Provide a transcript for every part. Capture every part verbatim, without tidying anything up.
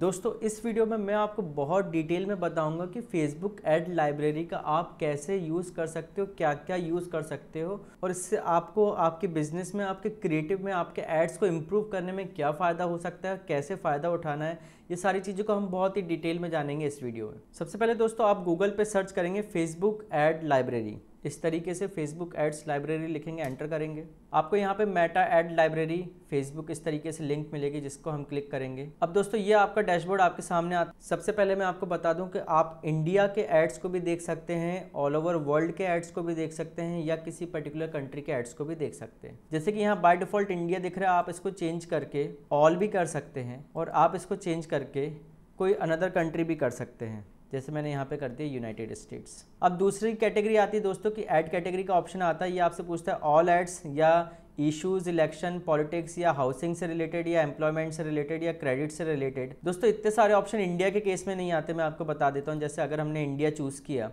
दोस्तों इस वीडियो में मैं आपको बहुत डिटेल में बताऊंगा कि Facebook एड लाइब्रेरी का आप कैसे यूज़ कर सकते हो, क्या क्या यूज़ कर सकते हो और इससे आपको आपके बिजनेस में, आपके क्रिएटिव में, आपके एड्स को इम्प्रूव करने में क्या फ़ायदा हो सकता है, कैसे फ़ायदा उठाना है, ये सारी चीज़ों को हम बहुत ही डिटेल में जानेंगे इस वीडियो में। सबसे पहले दोस्तों आप गूगल पर सर्च करेंगे Facebook एड लाइब्रेरी, इस तरीके से Facebook एड्स लाइब्रेरी लिखेंगे, एंटर करेंगे। आपको यहाँ पे मेटा एड लाइब्रेरी Facebook इस तरीके से लिंक मिलेगी जिसको हम क्लिक करेंगे। अब दोस्तों ये आपका डैशबोर्ड आपके सामने आता है। सबसे पहले मैं आपको बता दूं कि आप इंडिया के एड्स को भी देख सकते हैं, ऑल ओवर वर्ल्ड के एड्स को भी देख सकते हैं या किसी पर्टिकुलर कंट्री के एड्स को भी देख सकते हैं। जैसे कि यहाँ बाय डिफ़ॉल्ट इंडिया दिख रहा है, आप इसको चेंज करके ऑल भी कर सकते हैं और आप इसको चेंज करके कोई अनदर कंट्री भी कर सकते हैं, जैसे मैंने यहाँ पे कर दिया यूनाइटेड स्टेट्स। अब दूसरी कैटेगरी आती है दोस्तों कि ऐड कैटेगरी का ऑप्शन आता है। ये आपसे पूछता है ऑल एड्स या इश्यूज़, इलेक्शन, पॉलिटिक्स या हाउसिंग से रिलेटेड या एम्प्लॉयमेंट से रिलेटेड या क्रेडिट से रिलेटेड। दोस्तों इतने सारे ऑप्शन इंडिया के केस में नहीं आते, मैं आपको बता देता हूँ। जैसे अगर हमने इंडिया चूज़ किया,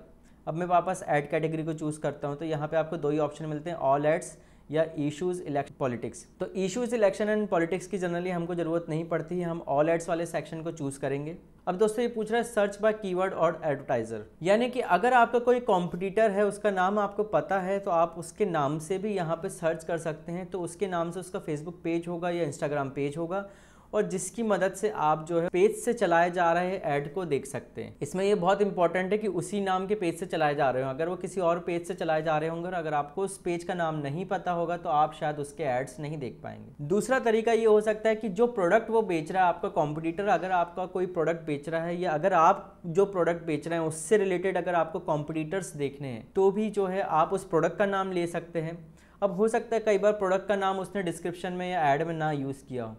अब मैं वापस ऐड कैटेगरी को चूज़ करता हूँ तो यहाँ पर आपको दो ही ऑप्शन मिलते हैं, ऑल एड्स या इश्यूज़, इलेक्शन, पॉलिटिक्स। तो इश्यूज़, इलेक्शन एंड पॉलिटिक्स की जनरली हमको ज़रूरत नहीं पड़ती है, हम ऑल एड्स वाले सेक्शन को चूज़ करेंगे। अब दोस्तों ये पूछ रहा है सर्च बाय कीवर्ड और एडवर्टाइज़र, यानी कि अगर आपका कोई कॉम्पिटिटर है, उसका नाम आपको पता है तो आप उसके नाम से भी यहाँ पे सर्च कर सकते हैं। तो उसके नाम से उसका फेसबुक पेज होगा या इंस्टाग्राम पेज होगा और जिसकी मदद से आप जो है पेज से चलाए जा रहे ऐड को देख सकते हैं। इसमें ये बहुत इंपॉर्टेंट है कि उसी नाम के पेज से चलाए जा रहे हो। अगर वो किसी और पेज से चलाए जा रहे होंगे और अगर आपको उस पेज का नाम नहीं पता होगा तो आप शायद उसके एड्स नहीं देख पाएंगे। दूसरा तरीका ये हो सकता है कि जो प्रोडक्ट वो बेच रहा है, आपका कॉम्पिटिटर अगर आपका कोई प्रोडक्ट बेच रहा है या अगर आप जो प्रोडक्ट बेच रहे हैं उससे रिलेटेड अगर आपको कॉम्पिटिटर्स देखने हैं तो भी जो है आप उस प्रोडक्ट का नाम ले सकते हैं। अब हो सकता है कई बार प्रोडक्ट का नाम उसने डिस्क्रिप्शन में या ऐड में ना यूज़ किया हो,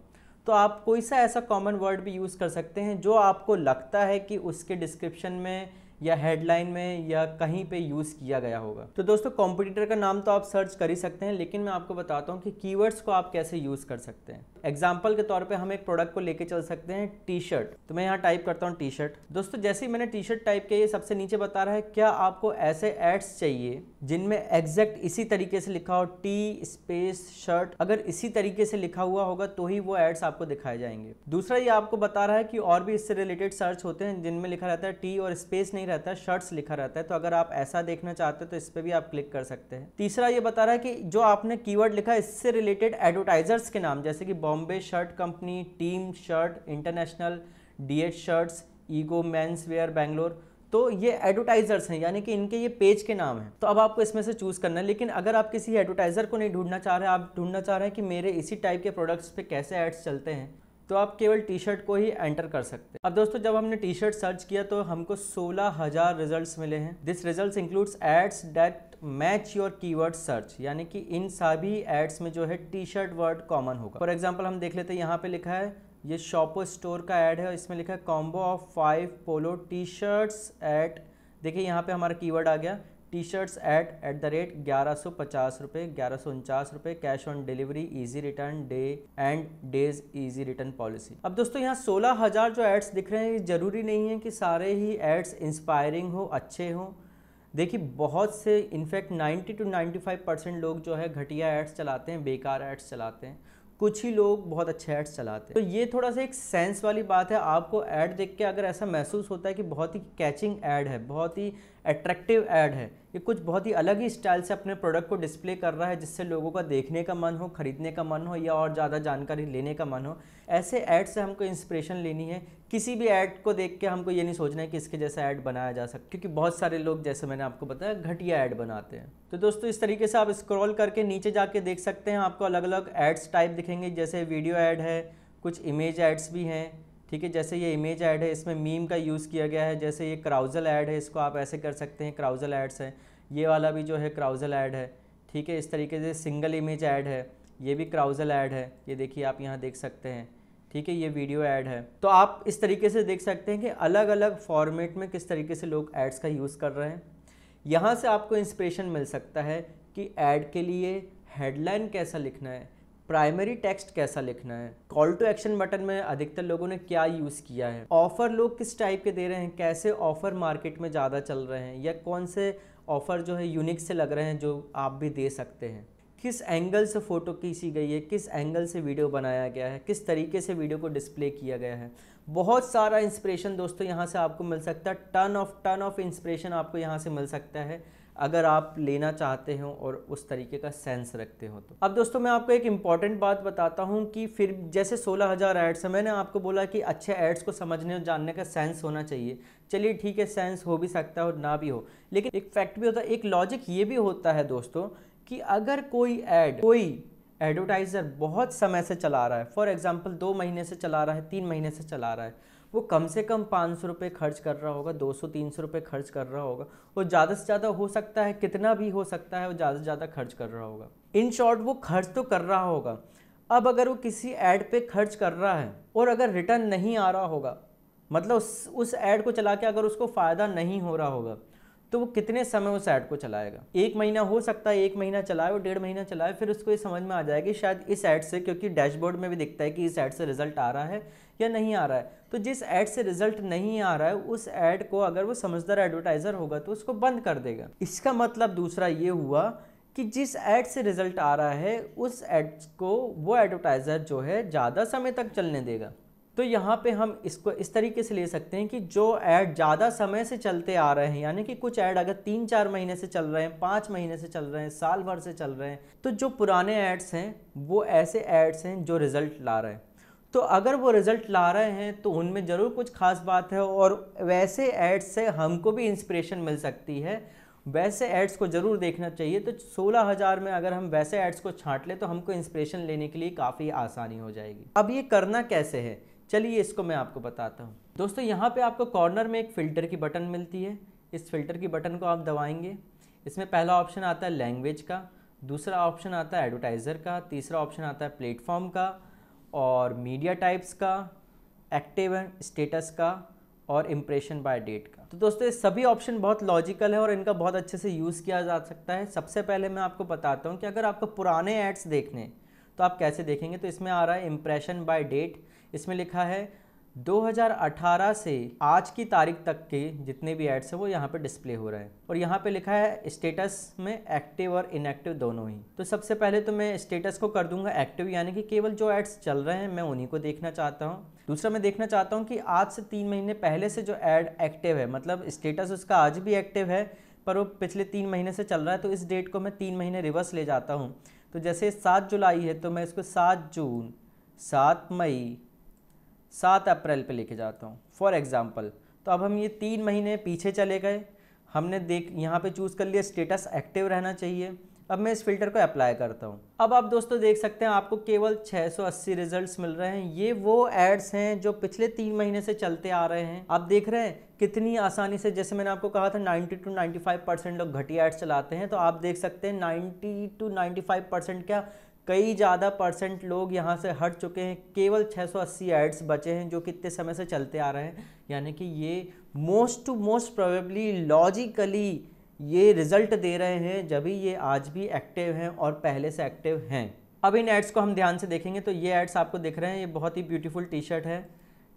तो आप कोई सा ऐसा कॉमन वर्ड भी यूज़ कर सकते हैं जो आपको लगता है कि उसके डिस्क्रिप्शन में या हेडलाइन में या कहीं पे यूज़ किया गया होगा। तो दोस्तों कॉम्पिटिटर का नाम तो आप सर्च कर ही सकते हैं, लेकिन मैं आपको बताता हूँ कि कीवर्ड्स को आप कैसे यूज़ कर सकते हैं। एग्जाम्पल के तौर पे हम एक प्रोडक्ट को लेके चल सकते हैं, टी शर्ट। तो मैं यहाँ टाइप करता हूँ टी शर्ट। दोस्तों जैसे ही मैंने टी शर्ट टाइप किया, ये सबसे नीचे बता रहा है क्या आपको ऐसे एड्स चाहिए जिनमें एग्जैक्ट इसी तरीके से लिखा हो, टी स्पेस शर्ट। अगर इसी तरीके से लिखा हुआ होगा तो ही वो एड्स आपको दिखाए जाएंगे। दूसरा ये आपको बता रहा है कि और भी इससे रिलेटेड सर्च होते हैं जिनमें लिखा रहता है टी और स्पेस नहीं रहता, शर्ट्स लिखा रहता है। तो अगर आप ऐसा देखना चाहते हैं तो इस पे भी आप क्लिक कर सकते हैं। तीसरा ये बता रहा है कि जो आपने कीवर्ड लिखा है इससे रिलेटेड एडवर्टाइजर्स के नाम, जैसे कि Bombay shirt company, team shirt international, DH shirts, ego men's wear Bangalore. तो ये एडवर्टाइजर्स हैं, यानी कि इनके ये पेज के नाम हैं। तो अब आपको इसमें से चूज़ करना है। लेकिन अगर आप किसी एडवर्टाइज़र को नहीं ढूंढना चाह रहे, आप ढूंढना चाह रहे हैं कि मेरे इसी टाइप के प्रोडक्ट्स पे कैसे एड्स चलते हैं, तो आप केवल टी शर्ट को ही एंटर कर सकते हैं। अब दोस्तों जब हमने टी शर्ट सर्च किया तो हमको सोलह हज़ार रिजल्ट्स मिले हैं। This results includes ads that match your keyword search, यानी कि इन सभी एड्स में जो है टी शर्ट वर्ड कॉमन होगा। फॉर एग्जांपल हम देख लेते हैं, यहाँ पे लिखा है ये शॉपो स्टोर का ऐड है और इसमें लिखा है combo of five polo T shirts at, देखिए यहाँ पर हमारा कीवर्ड आ गया T shirts at at the rate ग्यारह सौ पचास रुपये, ग्यारह सौ उनचास रुपये, cash on delivery, easy return day and days easy return policy. अब दोस्तों यहाँ सोलह हज़ार जो एड्स दिख रहे हैं, ये ज़रूरी नहीं है कि सारे ही एड्स इंस्पायरिंग हो, अच्छे हों। देखिए बहुत से इनफैक्ट नब्बे टू पचानवे परसेंट लोग जो है घटिया एड्स चलाते हैं, बेकार एड्स चलाते हैं, कुछ ही लोग बहुत अच्छे ऐड्स चलाते हैं। तो ये थोड़ा सा एक सेंस वाली बात है। आपको ऐड देख के अगर ऐसा महसूस होता है कि बहुत ही कैचिंग ऐड है, बहुत ही अट्रैक्टिव ऐड है, ये कुछ बहुत ही अलग ही स्टाइल से अपने प्रोडक्ट को डिस्प्ले कर रहा है जिससे लोगों का देखने का मन हो, खरीदने का मन हो या और ज़्यादा जानकारी लेने का मन हो, ऐसे ऐड से हमको इंस्पिरेशन लेनी है। किसी भी ऐड को देख के हमको ये नहीं सोचना है कि इसके जैसा ऐड बनाया जा सकता, क्योंकि बहुत सारे लोग जैसे मैंने आपको बताया घटिया ऐड बनाते हैं। तो दोस्तों इस तरीके से आप स्क्रॉल करके नीचे जाके देख सकते हैं, आपको अलग अलग एड्स टाइप दिखेंगे, जैसे वीडियो ऐड है, कुछ इमेज ऐड्स भी हैं, ठीक है। जैसे ये इमेज ऐड है, इसमें मीम का यूज़ किया गया है, जैसे ये क्राउजल ऐड है, इसको आप ऐसे कर सकते हैं, क्राउजल ऐड्स हैं। ये वाला भी जो है क्राउजल ऐड है, ठीक है। इस तरीके से सिंगल इमेज ऐड है, ये भी क्राउजल ऐड है, ये देखिए आप यहाँ देख सकते हैं, ठीक है। ये वीडियो ऐड है। तो आप इस तरीके से देख सकते हैं कि अलग अलग फॉर्मेट में किस तरीके से लोग एड्स का यूज़ कर रहे हैं। यहाँ से आपको इंस्पिरेशन मिल सकता है कि ऐड के लिए हेडलाइन कैसा लिखना है, प्राइमरी टेक्स्ट कैसा लिखना है, कॉल टू एक्शन बटन में अधिकतर लोगों ने क्या यूज़ किया है, ऑफ़र लोग किस टाइप के दे रहे हैं, कैसे ऑफ़र मार्केट में ज़्यादा चल रहे हैं या कौन से ऑफ़र जो है यूनिक से लग रहे हैं जो आप भी दे सकते हैं, किस एंगल से फ़ोटो खींची गई है, किस एंगल से वीडियो बनाया गया है, किस तरीके से वीडियो को डिस्प्ले किया गया है। बहुत सारा इंस्पिरेशन दोस्तों यहाँ से आपको मिल सकता है, ton of ton of inspiration आपको यहाँ से मिल सकता है अगर आप लेना चाहते हो और उस तरीके का सेंस रखते हो तो। अब दोस्तों मैं आपको एक इम्पॉर्टेंट बात बताता हूँ कि फिर जैसे सोलह हज़ार एड्स है, मैंने आपको बोला कि अच्छे एड्स को समझने और जानने का सेंस होना चाहिए। चलिए ठीक है, सेंस हो भी सकता है और ना भी हो, लेकिन एक फैक्ट भी होता है, एक लॉजिक ये भी होता है दोस्तों कि अगर कोई ऐड कोई एडवर्टाइज़र बहुत समय से चला रहा है, फॉर एग्जाम्पल दो महीने से चला रहा है, तीन महीने से चला रहा है, वो कम से कम पाँच सौ रुपये खर्च कर रहा होगा, दो सौ तीन सौ रुपये खर्च कर रहा होगा, और ज़्यादा से ज़्यादा हो सकता है कितना भी हो सकता है वो ज़्यादा से ज़्यादा खर्च कर रहा होगा। इन शॉर्ट वो खर्च तो कर रहा होगा। अब अगर वो किसी ऐड पे खर्च कर रहा है और अगर रिटर्न नहीं आ रहा होगा, मतलब उस उस ऐड को चला के अगर उसको फ़ायदा नहीं हो रहा होगा, तो वो कितने समय उस ऐड को चलाएगा? एक महीना हो सकता है, एक महीना चलाए और डेढ़ महीना चलाए, फिर उसको ये समझ में आ जाएगी शायद इस ऐड से, क्योंकि डैशबोर्ड में भी दिखता है कि इस ऐड से रिजल्ट आ रहा है या नहीं आ रहा है। तो जिस ऐड से रिजल्ट नहीं आ रहा है उस ऐड को अगर वो समझदार एडवर्टाइज़र होगा तो उसको बंद कर देगा। इसका मतलब दूसरा ये हुआ कि जिस ऐड से रिजल्ट आ रहा है उस ऐड को वो एडवर्टाइज़र जो है ज़्यादा समय तक चलने देगा। तो यहाँ पे हम इसको इस तरीके से ले सकते हैं कि जो ऐड ज़्यादा समय से चलते आ रहे हैं, यानी कि कुछ ऐड अगर तीन चार महीने से चल रहे हैं, पाँच महीने से चल रहे हैं, साल भर से चल रहे हैं, तो जो पुराने ऐड्स हैं वो ऐसे ऐड्स हैं जो रिज़ल्ट ला रहे हैं। तो अगर वो रिज़ल्ट ला रहे हैं तो उनमें ज़रूर कुछ ख़ास बात है, और वैसे ऐड्स से हमको भी इंस्पिरेशन मिल सकती है, वैसे ऐड्स को ज़रूर देखना चाहिए। तो सोलह हज़ार में अगर हम वैसे ऐड्स को छाँट लें तो हमको इंस्पिरेशन लेने के लिए काफ़ी आसानी हो जाएगी। अब ये करना कैसे है, चलिए इसको मैं आपको बताता हूँ। दोस्तों यहाँ पे आपको कॉर्नर में एक फ़िल्टर की बटन मिलती है, इस फ़िल्टर की बटन को आप दबाएंगे। इसमें पहला ऑप्शन आता है लैंग्वेज का, दूसरा ऑप्शन आता है एडवर्टाइज़र का, तीसरा ऑप्शन आता है प्लेटफॉर्म का और मीडिया टाइप्स का, एक्टिव स्टेटस का और इम्प्रेशन बाय डेट का। तो दोस्तों ये सभी ऑप्शन बहुत लॉजिकल है और इनका बहुत अच्छे से यूज़ किया जा सकता है। सबसे पहले मैं आपको बताता हूँ कि अगर आपको पुराने एड्स देखने तो आप कैसे देखेंगे। तो इसमें आ रहा है इम्प्रेशन बाय डेट, इसमें लिखा है दो हज़ार अठारह से आज की तारीख तक के जितने भी एड्स हैं वो यहाँ पे डिस्प्ले हो रहा है, और यहाँ पे लिखा है स्टेटस में एक्टिव और इनएक्टिव दोनों ही। तो सबसे पहले तो मैं स्टेटस को कर दूंगा एक्टिव, यानी कि केवल जो एड्स चल रहे हैं मैं उन्हीं को देखना चाहता हूँ। दूसरा मैं देखना चाहता हूँ कि आज से तीन महीने पहले से जो ऐड एक्टिव है, मतलब स्टेटस उसका आज भी एक्टिव है पर वो पिछले तीन महीने से चल रहा है, तो इस डेट को मैं तीन महीने रिवर्स ले जाता हूँ। तो जैसे सात जुलाई है तो मैं इसको सात जून, सात मई, सात अप्रैल पे लेके जाता हूँ फॉर एग्ज़ाम्पल। तो अब हम ये तीन महीने पीछे चले गए, हमने देख यहाँ पे चूज़ कर लिया स्टेटस एक्टिव रहना चाहिए। अब मैं इस फ़िल्टर को अप्लाई करता हूँ। अब आप दोस्तों देख सकते हैं आपको केवल छह सौ अस्सी रिजल्ट्स मिल रहे हैं। ये वो एड्स हैं जो पिछले तीन महीने से चलते आ रहे हैं। आप देख रहे हैं कितनी आसानी से, जैसे मैंने आपको कहा था नब्बे टू पचानवे परसेंट लोग घटिया एड्स चलाते हैं, तो आप देख सकते हैं नब्बे टू पचानवे परसेंट क्या कई ज़्यादा परसेंट लोग यहाँ से हट चुके हैं। केवल छह सौ अस्सी एड्स बचे हैं जो कितने समय से चलते आ रहे हैं, यानी कि ये most to most probably logically ये रिज़ल्ट दे रहे हैं जब भी ये आज भी एक्टिव हैं और पहले से एक्टिव हैं। अब इन एड्स को हम ध्यान से देखेंगे तो ये एड्स आपको दिख रहे हैं, ये बहुत ही ब्यूटीफुल टी शर्ट है,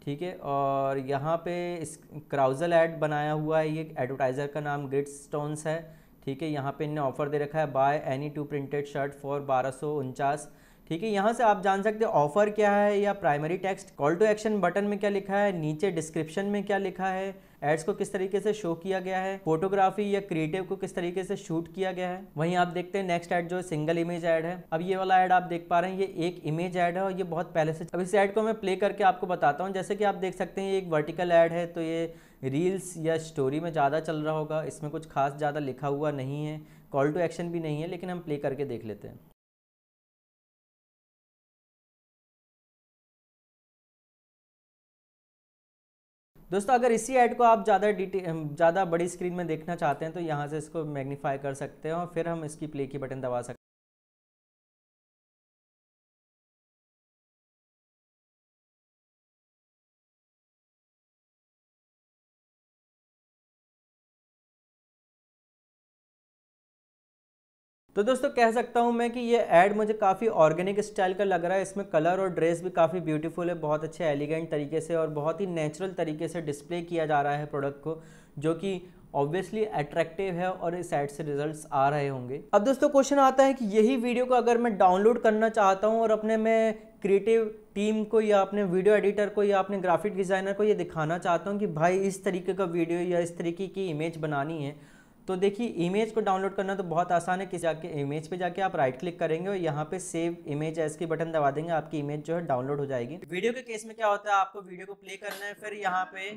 ठीक है, और यहाँ पे इस क्राउजल ऐड बनाया हुआ है, ये एडवर्टाइज़र का नाम ग्रिड स्टोन्स है, ठीक है। यहाँ पे इनने ऑफ़र दे रखा है buy any two printed shirt for बारह सौ उनचास, ठीक है। यहाँ से आप जान सकते हैं ऑफ़र क्या है या primary text, call to action button में क्या लिखा है, नीचे डिस्क्रिप्शन में क्या लिखा है, एड्स को किस तरीके से शो किया गया है, फोटोग्राफी या क्रिएटिव को किस तरीके से शूट किया गया है। वहीं आप देखते हैं नेक्स्ट ऐड जो सिंगल इमेज ऐड है। अब ये वाला ऐड आप देख पा रहे हैं ये एक इमेज ऐड है और ये बहुत पहले से। अब इस ऐड को मैं प्ले करके आपको बताता हूँ। जैसे कि आप देख सकते हैं ये एक वर्टिकल ऐड है, तो ये रील्स या स्टोरी में ज़्यादा चल रहा होगा, इसमें कुछ खास ज़्यादा लिखा हुआ नहीं है, कॉल टू एक्शन भी नहीं है, लेकिन हम प्ले करके देख लेते हैं। दोस्तों अगर इसी ऐड को आप ज़्यादा डिटेल ज़्यादा बड़ी स्क्रीन में देखना चाहते हैं तो यहाँ से इसको मैग्नीफाई कर सकते हैं और फिर हम इसकी प्ले की बटन दबा सकते हैं। तो दोस्तों कह सकता हूँ मैं कि ये ऐड मुझे काफ़ी ऑर्गेनिक स्टाइल का लग रहा है, इसमें कलर और ड्रेस भी काफ़ी ब्यूटीफुल है, बहुत अच्छे एलिगेंट तरीके से और बहुत ही नेचुरल तरीके से डिस्प्ले किया जा रहा है प्रोडक्ट को, जो कि ऑब्वियसली अट्रैक्टिव है और इस ऐड से रिजल्ट्स आ रहे होंगे। अब दोस्तों क्वेश्चन आता है कि यही वीडियो को अगर मैं डाउनलोड करना चाहता हूँ और अपने मैं क्रिएटिव टीम को या अपने वीडियो एडिटर को या अपने ग्राफिक डिज़ाइनर को ये दिखाना चाहता हूँ कि भाई इस तरीके का वीडियो या इस तरीके की इमेज बनानी है, तो देखिए इमेज को डाउनलोड करना तो बहुत आसान है कि जाके इमेज पे जाके आप राइट क्लिक करेंगे और यहाँ पे सेव इमेज एज की बटन दबा देंगे, आपकी इमेज जो है डाउनलोड हो जाएगी। वीडियो के केस में क्या होता है, आपको वीडियो को प्ले करना है, फिर यहाँ पे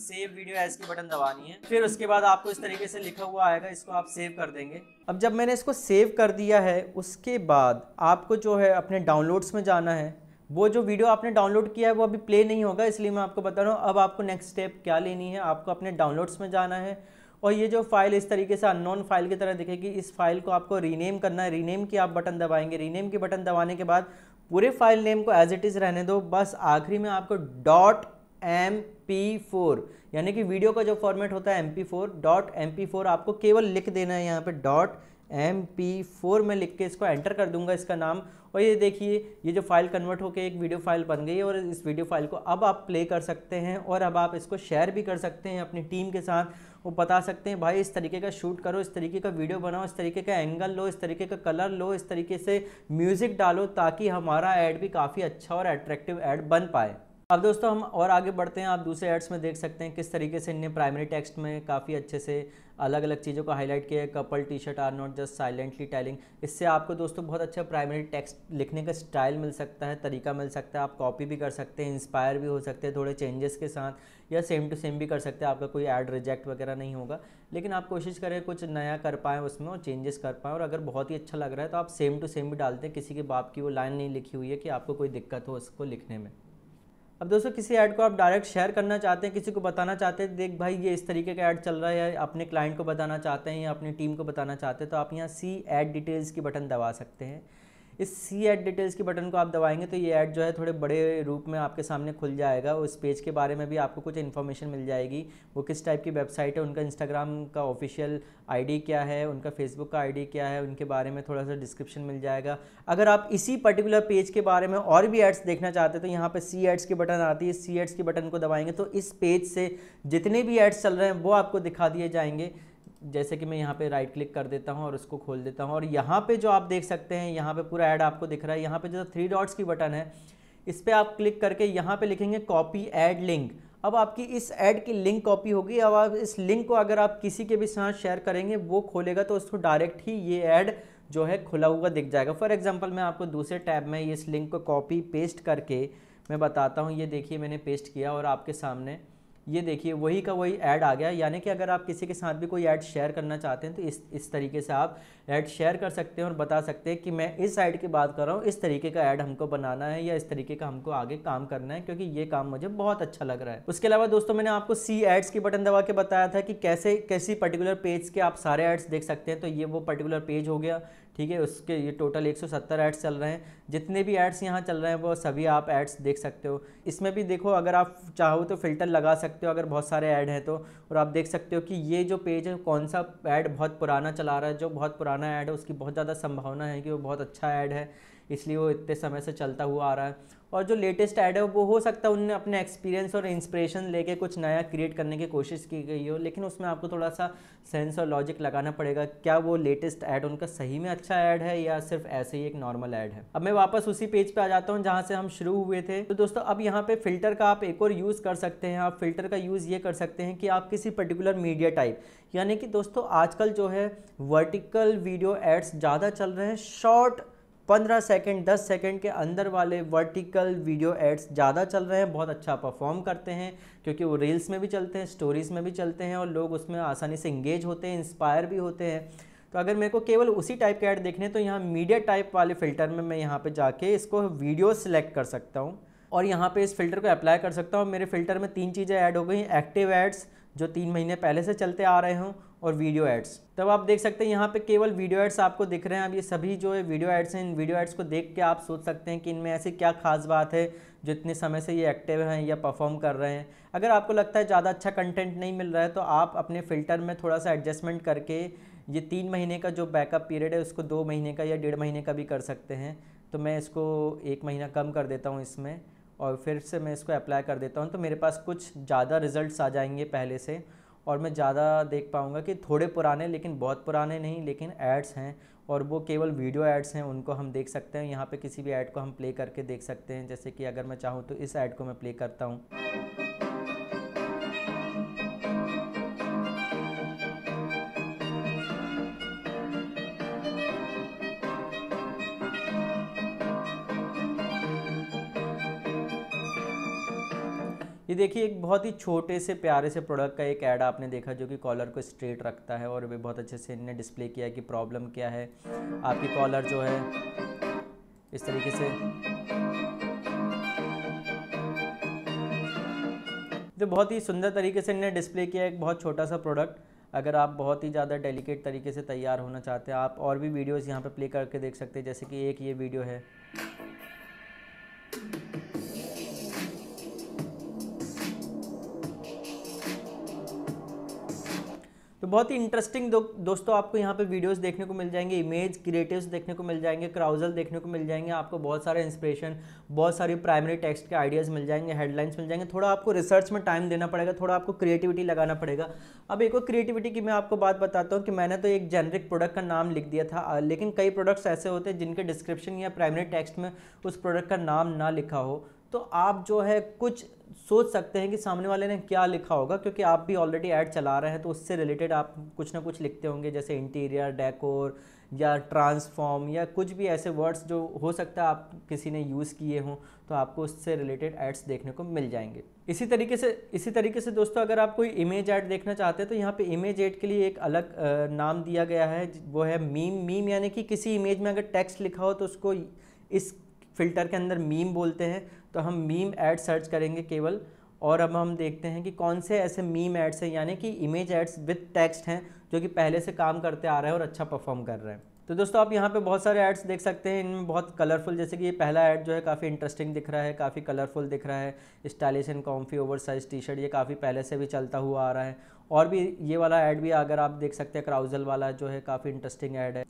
सेव वीडियो एज की बटन दबानी है, फिर उसके बाद आपको इस तरीके से लिखा हुआ आएगा, इसको आप सेव कर देंगे। अब जब मैंने इसको सेव कर दिया है उसके बाद आपको जो है अपने डाउनलोड्स में जाना है। वो जो वीडियो आपने डाउनलोड किया है वो अभी प्ले नहीं होगा, इसलिए मैं आपको बता रहा हूँ। अब आपको नेक्स्ट स्टेप क्या लेनी है, आपको अपने डाउनलोड्स में जाना है और ये जो फाइल इस तरीके से अननोन फाइल की तरह दिखेगी, इस फाइल को आपको रीनेम करना है। रीनेम की आप बटन दबाएंगे, रीनेम की बटन दबाने के बाद पूरे फाइल नेम को एज इट इज़ रहने दो, बस आखिरी में आपको डॉट एम पी फोर यानी कि वीडियो का जो फॉर्मेट होता है M P four dot M P four आपको केवल लिख देना है। यहाँ पे डॉट एम पी फोर में लिख के इसको एंटर कर दूंगा इसका नाम, और ये देखिए ये जो फाइल कन्वर्ट होकर एक वीडियो फाइल बन गई है और इस वीडियो फाइल को अब आप प्ले कर सकते हैं और अब आप इसको शेयर भी कर सकते हैं अपनी टीम के साथ। वो बता सकते हैं भाई इस तरीके का शूट करो, इस तरीके का वीडियो बनाओ, इस तरीके का एंगल लो, इस तरीके का कलर लो, इस तरीके से म्यूज़िक डालो, ताकि हमारा ऐड भी काफ़ी अच्छा और अट्रैक्टिव ऐड बन पाए। अब दोस्तों हम और आगे बढ़ते हैं, आप दूसरे एड्स में देख सकते हैं किस तरीके से इनने प्राइमरी टेक्स्ट में काफ़ी अच्छे से अलग अलग चीज़ों को हाईलाइट किया है। Couple T shirt are not just silently telling, इससे आपको दोस्तों बहुत अच्छा प्राइमरी टेक्स्ट लिखने का स्टाइल मिल सकता है, तरीका मिल सकता है। आप कॉपी भी कर सकते हैं, इंस्पायर भी हो सकते हैं थोड़े चेंजेस के साथ, या सेम टू सेम भी कर सकते हैं, आपका कोई ऐड रिजेक्ट वगैरह नहीं होगा। लेकिन आप कोशिश करें कुछ नया कर पाएँ उसमें और चेंजेस कर पाएँ, और अगर बहुत ही अच्छा लग रहा है तो आप सेम टू सेम भी डालते हैं, किसी के बाप की वो लाइन नहीं लिखी हुई है कि आपको कोई दिक्कत हो उसको लिखने में। अब दोस्तों किसी ऐड को आप डायरेक्ट शेयर करना चाहते हैं, किसी को बताना चाहते हैं देख भाई ये इस तरीके का ऐड चल रहा है, अपने क्लाइंट को बताना चाहते हैं या अपनी टीम को बताना चाहते हैं, तो आप यहाँ सी ऐड डिटेल्स की बटन दबा सकते हैं। इस सी ऐड डिटेल्स की बटन को आप दबाएंगे तो ये ऐड जो है थोड़े बड़े रूप में आपके सामने खुल जाएगा। उस पेज के बारे में भी आपको कुछ इन्फॉर्मेशन मिल जाएगी, वो किस टाइप की वेबसाइट है, उनका इंस्टाग्राम का ऑफिशियल आईडी क्या है, उनका फेसबुक का आईडी क्या है, उनके बारे में थोड़ा सा डिस्क्रिप्शन मिल जाएगा। अगर आप इसी पर्टिकुलर पेज के बारे में और भी एड्स देखना चाहते हैं तो यहाँ पर सी एड्स की बटन आती है, सी एड्स की बटन को दबाएंगे तो इस पेज से जितने भी एड्स चल रहे हैं वो आपको दिखा दिए जाएंगे। जैसे कि मैं यहाँ पे राइट क्लिक कर देता हूँ और उसको खोल देता हूँ, और यहाँ पे जो आप देख सकते हैं यहाँ पे पूरा ऐड आपको दिख रहा है। यहाँ पे जो थ्री डॉट्स की बटन है इस पर आप क्लिक करके यहाँ पे लिखेंगे कॉपी ऐड लिंक। अब आपकी इस ऐड की लिंक कॉपी होगी, अब आप इस लिंक को अगर आप किसी के भी साथ शेयर करेंगे वो खोलेगा तो उसको डायरेक्ट ही ये ऐड जो है खुला हुआ दिख जाएगा। फॉर एग्जाम्पल मैं आपको दूसरे टैब में इस लिंक को कॉपी पेस्ट करके मैं बताता हूँ। ये देखिए मैंने पेस्ट किया और आपके सामने ये देखिए वही का वही ऐड आ गया। यानी कि अगर आप किसी के साथ भी कोई ऐड शेयर करना चाहते हैं तो इस इस तरीके से आप ऐड शेयर कर सकते हैं और बता सकते हैं कि मैं इस ऐड की बात कर रहा हूँ, इस तरीके का ऐड हमको बनाना है या इस तरीके का हमको आगे काम करना है क्योंकि ये काम मुझे बहुत अच्छा लग रहा है। उसके अलावा दोस्तों मैंने आपको सी एड्स की बटन दबा के बताया था कि कैसे कैसी पर्टिकुलर पेज के आप सारे ऐड्स देख सकते हैं। तो ये वो पर्टिकुलर पेज हो गया, ठीक है। उसके ये टोटल एक सौ सत्तर ऐड्स चल रहे हैं, जितने भी ऐड्स यहाँ चल रहे हैं वो सभी आप ऐड्स देख सकते हो। इसमें भी देखो अगर आप चाहो तो फिल्टर लगा सकते हो अगर बहुत सारे ऐड हैं तो, और आप देख सकते हो कि ये जो पेज है कौन सा ऐड बहुत पुराना चला रहा है। जो बहुत पुराना ऐड है उसकी बहुत ज़्यादा संभावना है कि वो बहुत अच्छा ऐड है इसलिए वो इतने समय से चलता हुआ आ रहा है, और जो लेटेस्ट ऐड है वो हो सकता है उनने अपने एक्सपीरियंस और इंस्पिरेशन लेके कुछ नया क्रिएट करने की कोशिश की गई हो, लेकिन उसमें आपको थोड़ा सा सेंस और लॉजिक लगाना पड़ेगा क्या वो लेटेस्ट ऐड उनका सही में अच्छा ऐड है या सिर्फ ऐसे ही एक नॉर्मल ऐड है। अब मैं वापस उसी पेज पे आ जाता हूँ जहाँ से हम शुरू हुए थे। तो दोस्तों अब यहाँ पर फिल्टर का आप एक और यूज़ कर सकते हैं। आप फिल्टर का यूज़ ये कर सकते हैं कि आप किसी पर्टिकुलर मीडिया टाइप, यानी कि दोस्तों आजकल जो है वर्टिकल वीडियो एड्स ज़्यादा चल रहे हैं, शॉर्ट पंद्रह सेकेंड दस सेकेंड के अंदर वाले वर्टिकल वीडियो एड्स ज़्यादा चल रहे हैं, बहुत अच्छा परफॉर्म करते हैं क्योंकि वो रील्स में भी चलते हैं, स्टोरीज़ में भी चलते हैं और लोग उसमें आसानी से इंगेज होते हैं, इंस्पायर भी होते हैं। तो अगर मेरे को केवल उसी टाइप के ऐड देखने तो यहाँ मीडिया टाइप वाले फ़िल्टर में मैं यहाँ पे जाके इसको वीडियो सेलेक्ट कर सकता हूँ और यहाँ पे इस फिल्टर को अप्लाई कर सकता हूँ। मेरे फिल्टर में तीन चीज़ें ऐड हो गई, एक्टिव एड्स जो तीन महीने पहले से चलते आ रहे हों और वीडियो एड्स। तब आप देख सकते हैं यहाँ पे केवल वीडियो एड्स आपको दिख रहे हैं। अब ये सभी जो है वीडियो एड्स हैं, इन वीडियो एड्स को देख के आप सोच सकते हैं कि इनमें ऐसी क्या खास बात है जो इतने समय से ये एक्टिव हैं या परफॉर्म कर रहे हैं। अगर आपको लगता है ज़्यादा अच्छा कंटेंट नहीं मिल रहा है तो आप अपने फ़िल्टर में थोड़ा सा एडजस्टमेंट करके ये तीन महीने का जो बैकअप पीरियड है उसको दो महीने का या डेढ़ महीने का भी कर सकते हैं। तो मैं इसको एक महीना कम कर देता हूँ इसमें और फिर से मैं इसको अप्लाई कर देता हूँ, तो मेरे पास कुछ ज़्यादा रिजल्ट्स आ जाएंगे पहले से। और मैं ज़्यादा देख पाऊँगा कि थोड़े पुराने, लेकिन बहुत पुराने नहीं, लेकिन एड्स हैं और वो केवल वीडियो एड्स हैं, उनको हम देख सकते हैं। यहाँ पे किसी भी ऐड को हम प्ले करके देख सकते हैं। जैसे कि अगर मैं चाहूँ तो इस ऐड को मैं प्ले करता हूँ। ये देखिए, एक बहुत ही छोटे से प्यारे से प्रोडक्ट का एक ऐड आपने देखा जो कि कॉलर को स्ट्रेट रखता है और वे बहुत अच्छे से इन्होंने डिस्प्ले किया है कि प्रॉब्लम क्या है, आपकी कॉलर जो है इस तरीके से। तो बहुत ही सुंदर तरीके से इन्होंने डिस्प्ले किया है एक बहुत छोटा सा प्रोडक्ट। अगर आप बहुत ही ज़्यादा डेलिकेट तरीके से तैयार होना चाहते हैं, आप और भी वीडियोज़ यहाँ पर प्ले करके देख सकते हैं। जैसे कि एक ये वीडियो है, तो बहुत ही इंटरेस्टिंग दो, दोस्तों आपको यहाँ पे वीडियोस देखने को मिल जाएंगे, इमेज क्रिएटिव्स देखने को मिल जाएंगे, क्राउजल देखने को मिल जाएंगे, आपको बहुत सारे इंस्पिरेशन, बहुत सारी प्राइमरी टेक्स्ट के आइडियाज़ मिल जाएंगे, हेडलाइंस मिल जाएंगे। थोड़ा आपको रिसर्च में टाइम देना पड़ेगा, थोड़ा आपको क्रिएटिविटी लगाना पड़ेगा। अब एक और क्रिएटिविटी की मैं आपको बात बताता हूँ कि मैंने तो एक जेनरिक प्रोडक्ट का नाम लिख दिया था, लेकिन कई प्रोडक्ट्स ऐसे होते हैं जिनके डिस्क्रिप्शन या प्राइमरी टेक्स्ट में उस प्रोडक्ट का नाम ना लिखा हो, तो आप जो है कुछ सोच सकते हैं कि सामने वाले ने क्या लिखा होगा, क्योंकि आप भी ऑलरेडी ऐड चला रहे हैं तो उससे रिलेटेड आप कुछ ना कुछ लिखते होंगे, जैसे इंटीरियर, डेकोर या ट्रांसफॉर्म या कुछ भी ऐसे वर्ड्स जो हो सकता है आप किसी ने यूज़ किए हों, तो आपको उससे रिलेटेड एड्स देखने को मिल जाएंगे। इसी तरीके से इसी तरीके से दोस्तों अगर आप कोई इमेज ऐड देखना चाहते हैं तो यहाँ पे इमेज ऐड के लिए एक अलग नाम दिया गया है, वो है मीम। मीम यानी कि किसी इमेज में अगर टेक्स्ट लिखा हो तो उसको इस फ़िल्टर के अंदर मीम बोलते हैं। तो हम मीम ऐड सर्च करेंगे केवल, और अब हम देखते हैं कि कौन से ऐसे मीम ऐड्स हैं, यानी कि इमेज ऐड्स विद टेक्स्ट हैं जो कि पहले से काम करते आ रहे हैं और अच्छा परफॉर्म कर रहे हैं। तो दोस्तों आप यहाँ पे बहुत सारे ऐड्स देख सकते हैं, इनमें बहुत कलरफुल, जैसे कि ये पहला ऐड जो है काफ़ी इंटरेस्टिंग दिख रहा है, काफ़ी कलरफुल दिख रहा है, stylish and comfy over size T shirt, ये काफ़ी पहले से भी चलता हुआ आ रहा है। और भी ये वाला ऐड भी अगर आप देख सकते हैं, क्राउजल वाला जो है काफ़ी इंटरेस्टिंग ऐड है।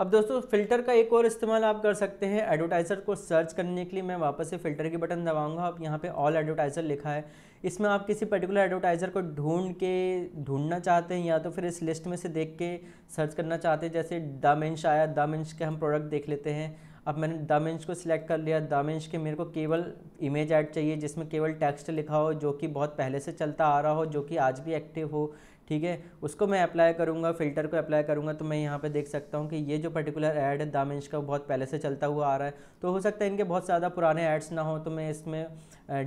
अब दोस्तों फ़िल्टर का एक और इस्तेमाल आप कर सकते हैं एडवर्टाइज़र को सर्च करने के लिए। मैं वापस से फ़िल्टर के बटन दबाऊंगा, अब यहाँ पे ऑल एडवर्टाइज़र लिखा है, इसमें आप किसी पर्टिकुलर एडवर्टाइज़र को ढूंढ के ढूंढना चाहते हैं या तो फिर इस लिस्ट में से देख के सर्च करना चाहते हैं। जैसे डामेंश आया, डामेंश के हम प्रोडक्ट देख लेते हैं। अब मैंने डामेंश को सिलेक्ट कर लिया, डामेंश के मेरे को केवल इमेज ऐड चाहिए जिसमें केवल टेक्स्ट लिखा हो, जो कि बहुत पहले से चलता आ रहा हो, जो कि आज भी एक्टिव हो, ठीक है, उसको मैं अप्लाई करूँगा, फ़िल्टर को अप्लाई करूँगा। तो मैं यहाँ पे देख सकता हूँ कि ये जो पर्टिकुलर ऐड है डामेंश का बहुत पहले से चलता हुआ आ रहा है, तो हो सकता है इनके बहुत ज़्यादा पुराने ऐड्स ना हो, तो मैं इसमें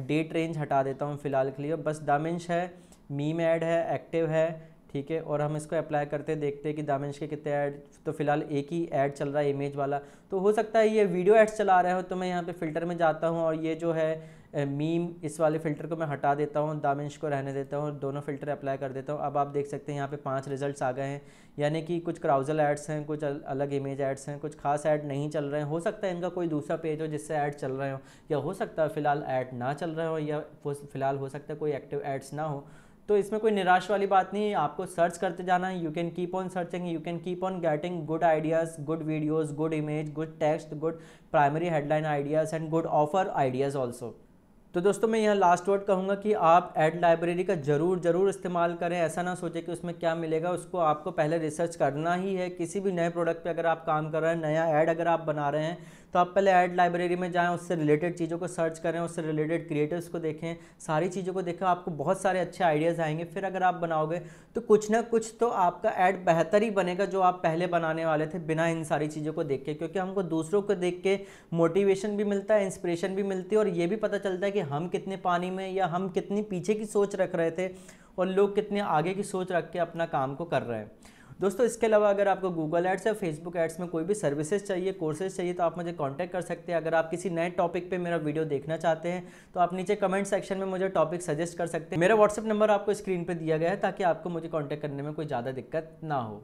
डेट रेंज हटा देता हूँ फ़िलहाल के लिए। बस डामेंश है, मीम ऐड है, एक्टिव है, ठीक है, और हम इसको अप्लाई करते देखते हैं कि डामेंश के कितने ऐड। तो फिलहाल एक ही ऐड चल रहा है इमेज वाला, तो हो सकता है ये वीडियो ऐड्स चला रहे हो, तो मैं यहाँ पे फ़िल्टर में जाता हूँ और ये जो है मीम, इस वाले फ़िल्टर को मैं हटा देता हूँ, डामेंश को रहने देता हूँ, दोनों फ़िल्टर अप्लाई कर देता हूँ। अब आप देख सकते हैं यहाँ पे पांच रिजल्ट्स आ गए हैं, यानी कि कुछ क्राउजल ऐड्स हैं, कुछ अलग इमेज ऐड्स हैं, कुछ खास ऐड नहीं चल रहे हैं। हो सकता है इनका कोई दूसरा पेज हो जिससे ऐड चल रहे हो, या हो सकता है फ़िलहाल ऐड ना चल रहे हो, या फ़िलहाल हो सकता है कोई एक्टिव ऐड्स ना हो। तो इसमें कोई निराश वाली बात नहीं है, आपको सर्च करते जाना है। You can keep on searching, you can keep on getting good ideas, good videos, good image, good text, good primary headline ideas and good offer ideas also. तो दोस्तों मैं यहाँ लास्ट वर्ड कहूँगा कि आप ऐड लाइब्रेरी का ज़रूर ज़रूर इस्तेमाल करें। ऐसा ना सोचें कि उसमें क्या मिलेगा, उसको आपको पहले रिसर्च करना ही है। किसी भी नए प्रोडक्ट पे अगर आप काम कर रहे हैं, नया ऐड अगर आप बना रहे हैं, तो आप पहले ऐड लाइब्रेरी में जाएँ, उससे रिलेटेड चीज़ों को सर्च करें, उससे रिलेटेड क्रिएटर्स को देखें, सारी चीज़ों को देखें, आपको बहुत सारे अच्छे आइडियाज़ आएंगे। फिर अगर आप बनाओगे तो कुछ ना कुछ तो आपका ऐड बेहतर ही बनेगा जो आप पहले बनाने वाले थे बिना इन सारी चीज़ों को देख के, क्योंकि हमको दूसरों को देख के मोटिवेशन भी मिलता है, इंस्पिरेशन भी मिलती है, और ये भी पता चलता है कि हम कितने पानी में या हम कितनी पीछे की सोच रख रहे थे और लोग कितने आगे की सोच रख के अपना काम को कर रहे हैं। दोस्तों इसके अलावा अगर आपको गूगल एड्स या फेसबुक एड्स में कोई भी सर्विसेज चाहिए, कोर्सेज चाहिए, तो आप मुझे कांटेक्ट कर सकते हैं। अगर आप किसी नए टॉपिक पे मेरा वीडियो देखना चाहते हैं तो आप नीचे कमेंट सेक्शन में मुझे टॉपिक सजेस्ट कर सकते हैं। मेरा व्हाट्सएप नंबर आपको स्क्रीन पर दिया गया है ताकि आपको मुझे कॉन्टैक्ट करने में कोई ज़्यादा दिक्कत ना हो।